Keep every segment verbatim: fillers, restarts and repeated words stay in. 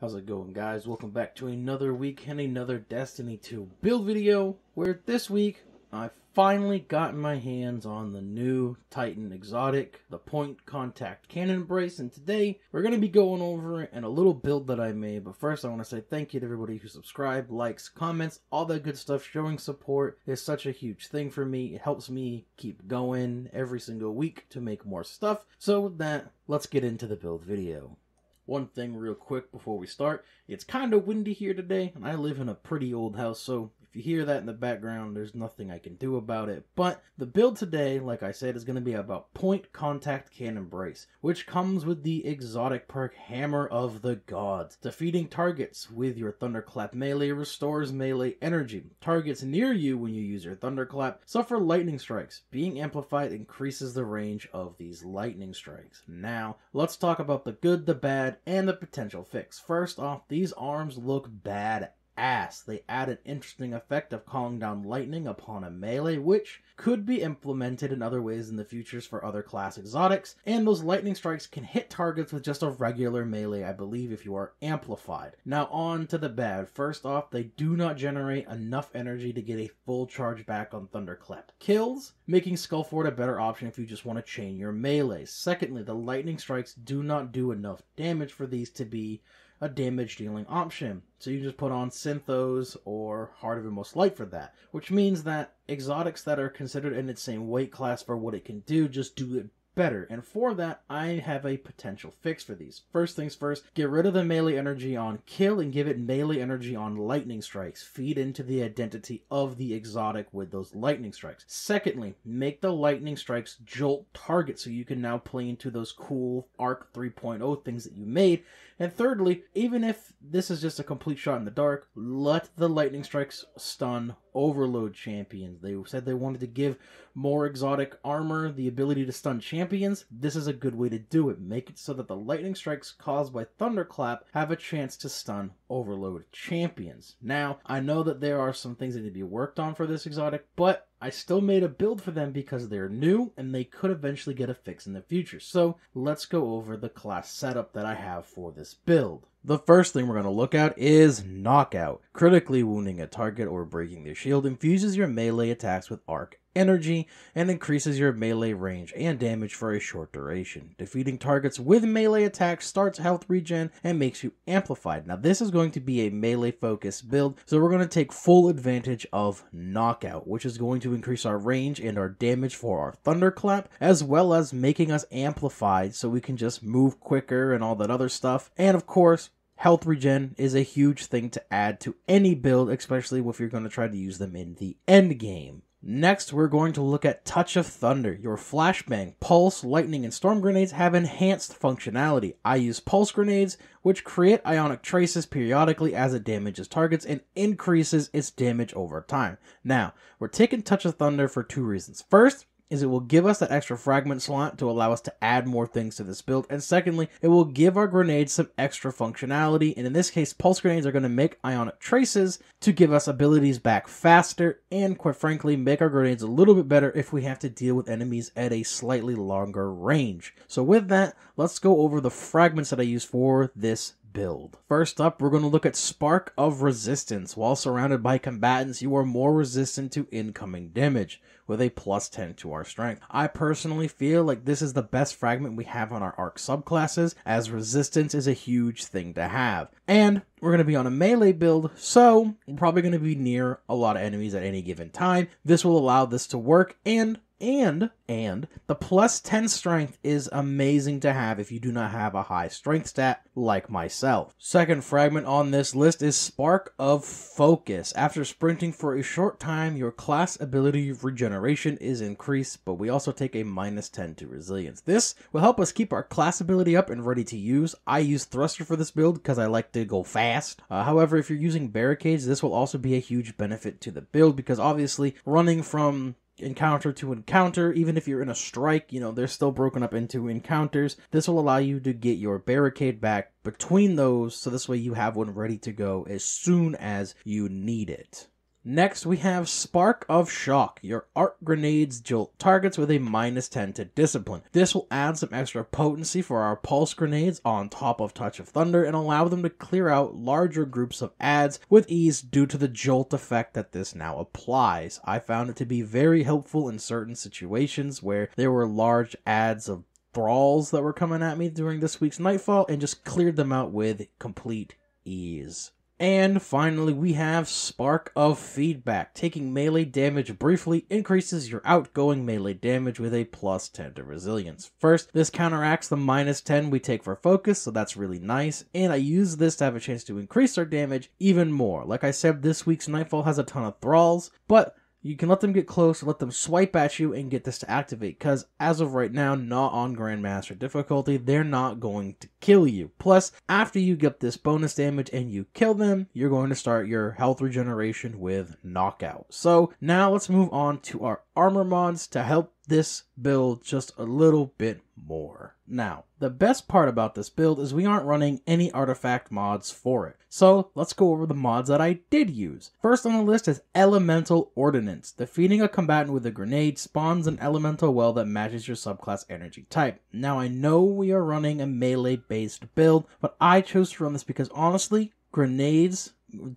How's it going, guys? Welcome back to another week and another Destiny two build video, where this week I finally got my hands on the new Titan exotic, the Point Contact Cannon Brace, and today we're going to be going over it and a little build that I made. But first I want to say thank you to everybody who subscribed, likes, comments, all that good stuff. Showing support is such a huge thing for me. It helps me keep going every single week to make more stuff. So with that, let's get into the build video. One thing real quick before we start, it's kind of windy here today, and I live in a pretty old house, so if you hear that in the background, there's nothing I can do about it. But the build today, like I said, is going to be about Point Contact Cannon Brace, which comes with the exotic perk Hammer of the Gods. Defeating targets with your Thunderclap melee restores melee energy. Targets near you when you use your Thunderclap suffer lightning strikes. Being amplified increases the range of these lightning strikes. Now, let's talk about the good, the bad, and the potential fix. First off, these arms look bad ass. They add an interesting effect of calling down lightning upon a melee, which could be implemented in other ways in the futures for other class exotics, and those lightning strikes can hit targets with just a regular melee, I believe, if you are amplified. Now on to the bad. First off, they do not generate enough energy to get a full charge back on Thunderclap kills, making Skull Forward a better option if you just want to chain your melee. Secondly, the lightning strikes do not do enough damage for these to be a damage dealing option, so you just put on Synthos or Heart of the Most Light for that, which means that exotics that are considered in its same weight class for what it can do just do it better. And for that, I have a potential fix for these. First things first, get rid of the melee energy on kill and give it melee energy on lightning strikes. Feed into the identity of the exotic with those lightning strikes. Secondly, make the lightning strikes jolt targets, so you can now play into those cool Arc three point oh things that you made. And thirdly, even if this is just a complete shot in the dark, let the lightning strikes stun overload champions. They said they wanted to give more exotic armor the ability to stun champions. This is a good way to do it. Make it so that the lightning strikes caused by Thunderclap have a chance to stun overload champions. Now, I know that there are some things that need to be worked on for this exotic, but I still made a build for them because they're new and they could eventually get a fix in the future. So let's go over the class setup that I have for this build. The first thing we're going to look at is Knockout. Critically wounding a target or breaking their shield infuses your melee attacks with arc energy and increases your melee range and damage for a short duration. Defeating targets with melee attacks starts health regen and makes you amplified. Now this is going to be a melee focused build, so we're going to take full advantage of Knockout, which is going to increase our range and our damage for our Thunderclap, as well as making us amplified so we can just move quicker and all that other stuff. And of course, health regen is a huge thing to add to any build, especially if you're going to try to use them in the end game. Next, we're going to look at Touch of Thunder. Your flashbang, pulse, lightning, and storm grenades have enhanced functionality. I use pulse grenades, which create ionic traces periodically as it damages targets and increases its damage over time. Now, we're taking Touch of Thunder for two reasons. First, is it will give us that extra fragment slot to allow us to add more things to this build, and secondly, it will give our grenades some extra functionality, and in this case, pulse grenades are going to make ionic traces to give us abilities back faster, and quite frankly, make our grenades a little bit better if we have to deal with enemies at a slightly longer range. So with that, let's go over the fragments that I use for this build. First up, we're going to look at Spark of Resistance. While surrounded by combatants, you are more resistant to incoming damage, with a plus ten to our strength. I personally feel like this is the best fragment we have on our Arc subclasses, as resistance is a huge thing to have. And we're going to be on a melee build, so we're probably going to be near a lot of enemies at any given time. This will allow this to work, and And, and, the plus ten strength is amazing to have if you do not have a high strength stat like myself. Second fragment on this list is Spark of Focus. After sprinting for a short time, your class ability regeneration is increased, but we also take a minus ten to resilience. This will help us keep our class ability up and ready to use. I use Thruster for this build because I like to go fast. Uh, however, if you're using Barricades, this will also be a huge benefit to the build, because obviously running from encounter to encounter, even if you're in a strike, you know, they're still broken up into encounters. This will allow you to get your barricade back between those, so this way you have one ready to go as soon as you need it. Next, we have Spark of Shock. Your Arc Grenades jolt targets with a minus ten to Discipline. This will add some extra potency for our Pulse Grenades on top of Touch of Thunder and allow them to clear out larger groups of adds with ease due to the jolt effect that this now applies. I found it to be very helpful in certain situations where there were large adds of Thralls that were coming at me during this week's Nightfall and just cleared them out with complete ease. And finally, we have Spark of Feedback. Taking melee damage briefly increases your outgoing melee damage with a plus ten to resilience. First, this counteracts the minus ten we take for focus, so that's really nice. And I use this to have a chance to increase our damage even more. Like I said, this week's Nightfall has a ton of Thralls, but you can let them get close, let them swipe at you, and get this to activate, because as of right now, not on Grandmaster difficulty, they're not going to kill you. Plus, after you get this bonus damage and you kill them, you're going to start your health regeneration with Knockout. So now let's move on to our armor mods to help this build just a little bit more. Now, the best part about this build is we aren't running any artifact mods for it. So let's go over the mods that I did use. First on the list is Elemental Ordinance. Defeating a combatant with a grenade spawns an elemental well that matches your subclass energy type. Now I know we are running a melee based build, but I chose to run this because honestly, grenades,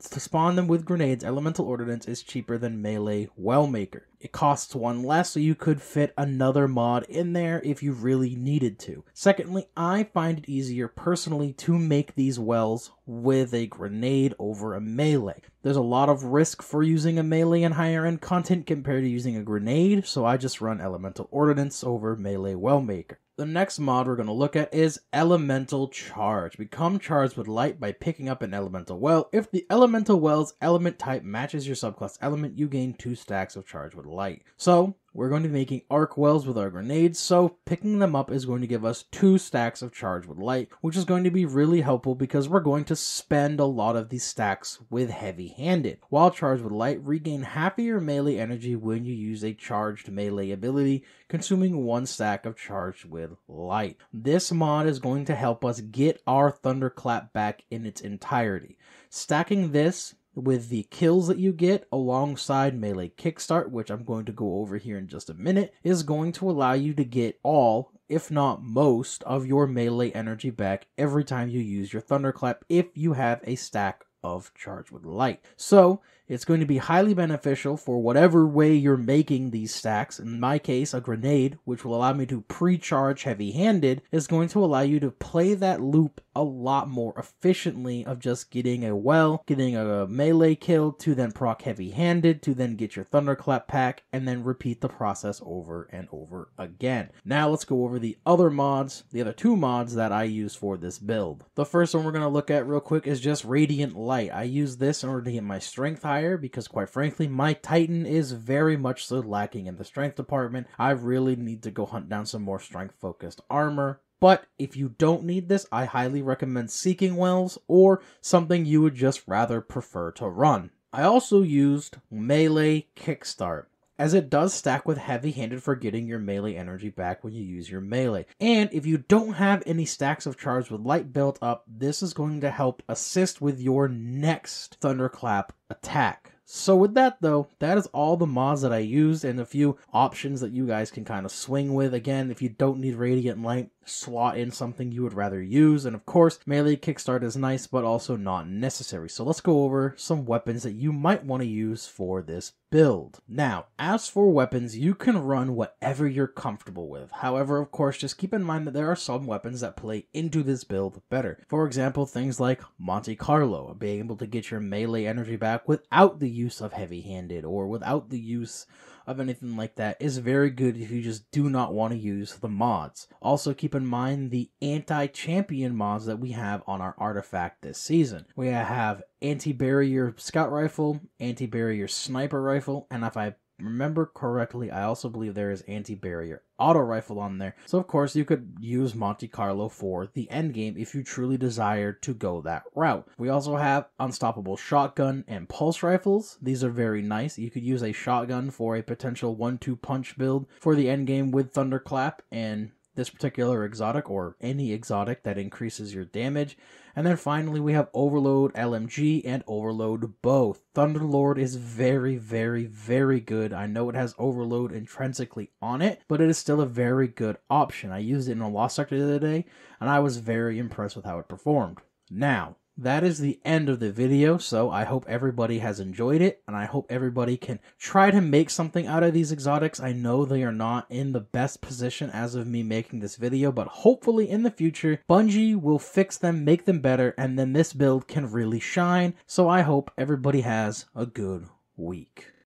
to spawn them with grenades, Elemental Ordinance is cheaper than Melee Wellmaker. It costs one less, so you could fit another mod in there if you really needed to. Secondly, I find it easier personally to make these wells with a grenade over a melee. There's a lot of risk for using a melee in higher end content compared to using a grenade, so I just run Elemental Ordinance over Melee Wellmaker. The next mod we're going to look at is Elemental Charge. Become charged with light by picking up an elemental well. If the elemental well's element type matches your subclass element, you gain two stacks of charge with light. So we're going to be making arc wells with our grenades, so picking them up is going to give us two stacks of charge with light, which is going to be really helpful because we're going to spend a lot of these stacks with Heavy-Handed. While charged with light, regain half of your melee energy when you use a charged melee ability, consuming one stack of charged with light. This mod is going to help us get our Thunderclap back in its entirety. Stacking this with the kills that you get alongside Melee Kickstart, which I'm going to go over here in just a minute, is going to allow you to get all, if not most, of your melee energy back every time you use your Thunderclap if you have a stack of charge with light. So it's going to be highly beneficial for whatever way you're making these stacks. In my case, a grenade, which will allow me to pre-charge Heavy-Handed, is going to allow you to play that loop a lot more efficiently of just getting a well, getting a melee kill, to then proc Heavy-Handed, to then get your Thunderclap pack, and then repeat the process over and over again. Now let's go over the other mods, the other two mods that I use for this build. The first one we're going to look at real quick is just Radiant Light. I use this in order to get my strength high, because quite frankly my Titan is very much so lacking in the strength department. I really need to go hunt down some more strength focused armor. But if you don't need this, I highly recommend seeking wells or something you would just rather prefer to run. I also used Melee Kickstart, as it does stack with Heavy-Handed for getting your melee energy back when you use your melee. And if you don't have any stacks of charge with light built up, this is going to help assist with your next Thunderclap attack. So with that though, that is all the mods that I used and a few options that you guys can kind of swing with. Again, if you don't need Radiant Light, slot in something you would rather use. And of course, Melee Kickstart is nice, but also not necessary. So let's go over some weapons that you might want to use for this build. Now, as for weapons, you can run whatever you're comfortable with. However, of course, just keep in mind that there are some weapons that play into this build better. For example, things like Monte Carlo, being able to get your melee energy back without the use of Heavy-Handed or without the use of anything like that, is very good if you just do not want to use the mods. Also keep in mind the anti-champion mods that we have on our artifact this season. We have anti-barrier scout rifle, anti-barrier sniper rifle, and if I remember correctly, I also believe there is anti-barrier auto rifle on there. So of course you could use Monte Carlo for the end game if you truly desire to go that route. We also have unstoppable shotgun and pulse rifles. These are very nice. You could use a shotgun for a potential one two punch build for the end game with Thunderclap and this particular exotic or any exotic that increases your damage. And then finally we have Overload L M G and Overload Bow. Thunderlord is very, very, very good. I know it has Overload intrinsically on it, but it is still a very good option. I used it in a loss sector the other day, and I was very impressed with how it performed. Now, that is the end of the video, so I hope everybody has enjoyed it, and I hope everybody can try to make something out of these exotics. I know they are not in the best position as of me making this video, but hopefully in the future, Bungie will fix them, make them better, and then this build can really shine. So I hope everybody has a good week.